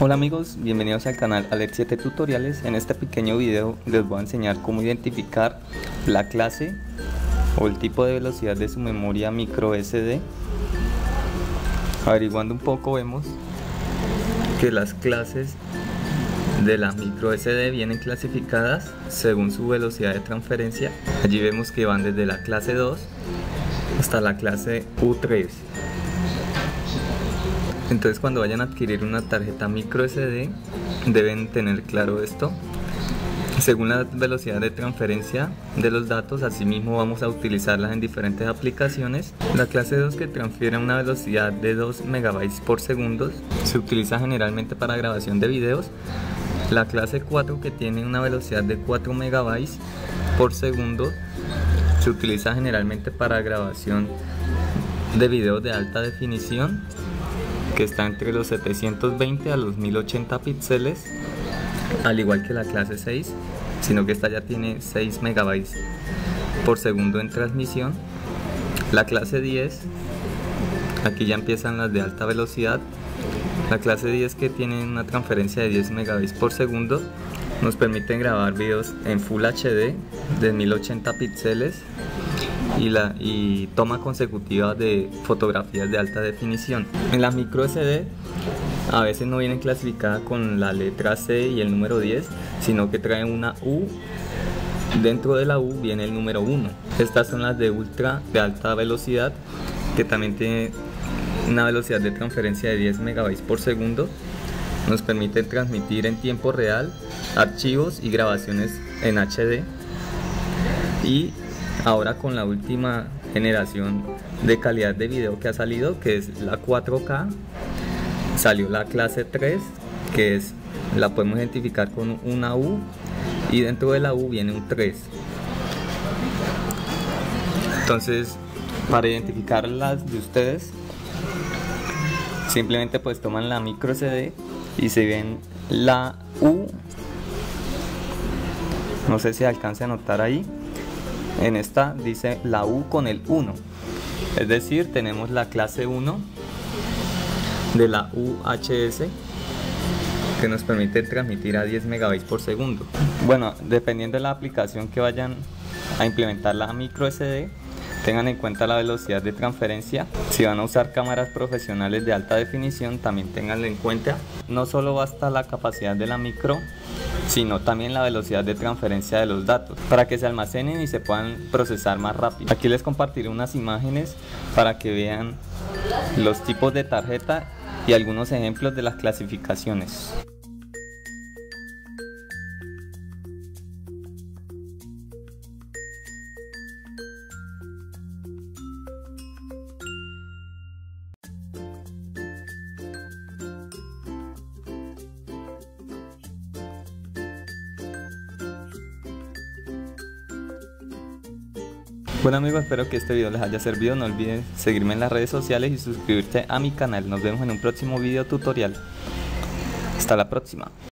Hola amigos, bienvenidos al canal Alex7 Tutoriales. En este pequeño video les voy a enseñar cómo identificar la clase o el tipo de velocidad de su memoria microSD. Averiguando un poco vemos que las clases de la microSD vienen clasificadas según su velocidad de transferencia. Allí vemos que van desde la clase 2 hasta la clase U3. Entonces, cuando vayan a adquirir una tarjeta microSD deben tener claro esto. Según la velocidad de transferencia de los datos, asimismo vamos a utilizarlas en diferentes aplicaciones. La clase 2, que transfiere una velocidad de 2 megabytes por segundo, se utiliza generalmente para grabación de videos. La clase 4, que tiene una velocidad de 4 megabytes por segundo, se utiliza generalmente para grabación de videos de alta definición, que está entre los 720 a los 1080 píxeles, al igual que la clase 6, sino que esta ya tiene 6 megabytes por segundo en transmisión. La clase 10, aquí ya empiezan las de alta velocidad. La clase 10, que tiene una transferencia de 10 megabytes por segundo, nos permite grabar videos en Full HD de 1080 píxeles y toma consecutiva de fotografías de alta definición. En la microSD a veces no vienen clasificadas con la letra C y el número 10, sino que traen una U. Dentro de la U viene el número 1. Estas son las de ultra de alta velocidad, que también tiene una velocidad de transferencia de 10 megabytes por segundo. Nos permite transmitir en tiempo real archivos y grabaciones en HD. Y ahora, con la última generación de calidad de video que ha salido, que es la 4K, salió la clase 3, que es, la podemos identificar con una U, y dentro de la U viene un 3. Entonces, para identificar las de ustedes, simplemente pues toman la microSD y se ven la U. No sé si alcance a notar ahí. En esta dice la U con el 1, es decir, tenemos la clase 1 de la UHS, que nos permite transmitir a 10 megabytes por segundo. Bueno, dependiendo de la aplicación que vayan a implementar la microSD, tengan en cuenta la velocidad de transferencia. Si van a usar cámaras profesionales de alta definición, también tenganlo en cuenta. No solo basta la capacidad de la micro, sino también la velocidad de transferencia de los datos, para que se almacenen y se puedan procesar más rápido. Aquí les compartiré unas imágenes para que vean los tipos de tarjeta y algunos ejemplos de las clasificaciones. Bueno amigos, espero que este video les haya servido. No olviden seguirme en las redes sociales y suscribirte a mi canal. Nos vemos en un próximo video tutorial. Hasta la próxima.